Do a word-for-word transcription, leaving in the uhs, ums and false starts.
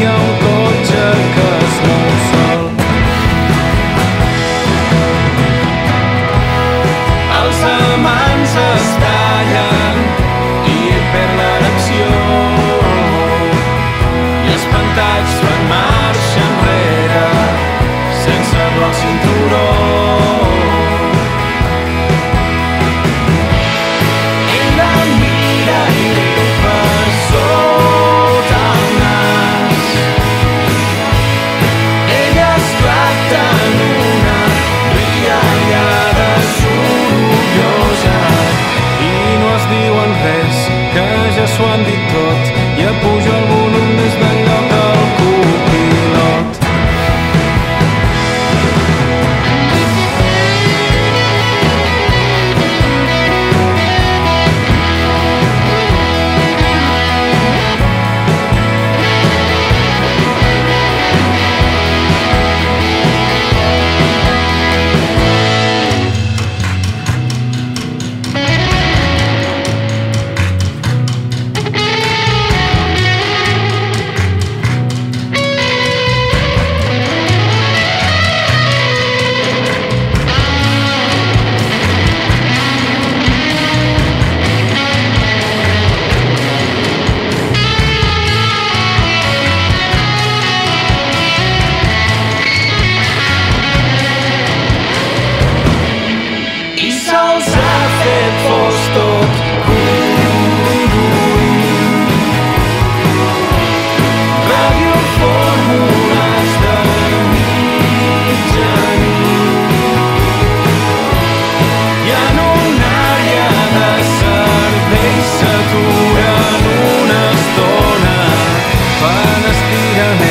hi ha un cotxe que es mou sol. Els amants es tallen i et perd l'erecció i espantats fan marxa enrere sense dur el cinturó. S'ho han dit tot i apuja el volum des del lloc del copilot. S'aturen una estona, fan estirament.